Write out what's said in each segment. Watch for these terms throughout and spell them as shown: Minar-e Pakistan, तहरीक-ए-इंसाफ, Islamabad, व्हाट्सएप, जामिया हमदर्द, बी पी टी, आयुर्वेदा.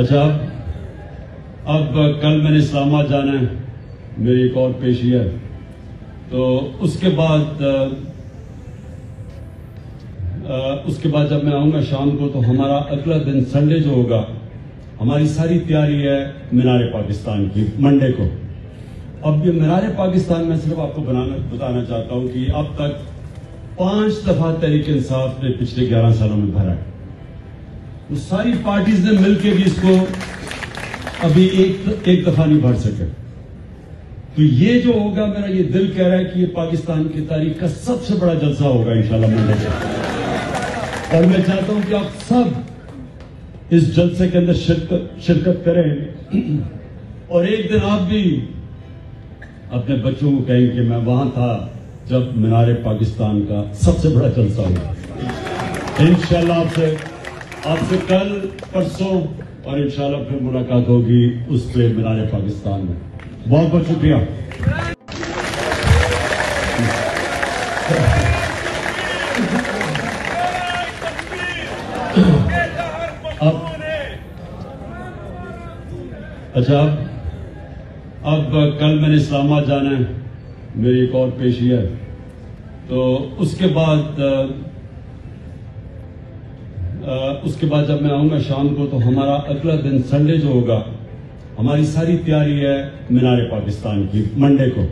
अच्छा अब कल मैंने इस्लामाबाद जाना है, मेरी एक और पेशी है, तो उसके बाद जब मैं आऊँगा शाम को तो हमारा अगला दिन संडे जो होगा, हमारी सारी तैयारी है मीनार-ए पाकिस्तान की मंडे को। अब ये मीनार-ए पाकिस्तान में सिर्फ आपको बताना चाहता हूँ कि अब तक 5 दफा तहरीक-ए-इंसाफ ने पिछले 11 सालों में भरा है। तो सारी पार्टीज ने मिलकर भी इसको अभी एक दफा नहीं भर सके। तो ये जो होगा, मेरा ये दिल कह रहा है कि ये पाकिस्तान की तारीख का सबसे बड़ा जलसा होगा इंशाल्लाह मंडे को। और मैं चाहता हूं कि आप सब इस जलसे के अंदर शिरकत करें और एक दिन आप भी अपने बच्चों को कहें कि मैं वहां था जब मीनार-ए पाकिस्तान का सबसे बड़ा जलसा हुआ। इंशाल्लाह आपसे कल परसों और इंशाल्लाह फिर मुलाकात होगी उस पे मीनार-ए पाकिस्तान में। बहुत बहुत शुक्रिया। अब कल मैंने इस्लामाबाद जाना है, मेरी एक और पेशी है, तो उसके बाद जब मैं आऊँगा शाम को तो हमारा अगला दिन संडे जो होगा, हमारी सारी तैयारी है मीनार-ए पाकिस्तान की मंडे को।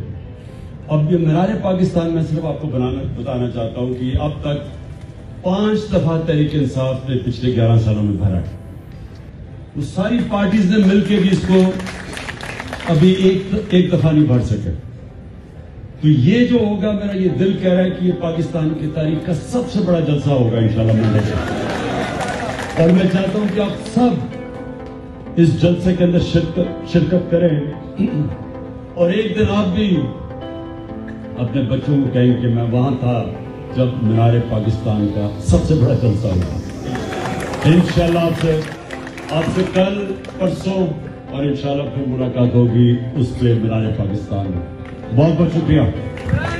अब ये मीनार-ए पाकिस्तान में सिर्फ आपको बताना चाहता हूँ कि अब तक 5 दफा तहरीक-ए-इंसाफ ने पिछले 11 सालों में भरा है। तो सारी पार्टीज ने मिलकर भी इसको अभी एक दफा नहीं भर सके। तो ये जो होगा, मेरा ये दिल कह रहा है कि ये पाकिस्तान की तारीख का सबसे बड़ा जलसा होगा इंशाल्लाह मंडे को। और मैं चाहता हूं कि आप सब इस जलसे के अंदर शिरकत करें और एक दिन आप भी अपने बच्चों को कहें कि मैं वहां था जब मीनार-ए पाकिस्तान का सबसे बड़ा जलसा हुआ। इंशाल्लाह आपसे कल परसों और इंशाल्लाह फिर मुलाकात होगी उस पे मीनार-ए पाकिस्तान में। बहुत बहुत शुक्रिया।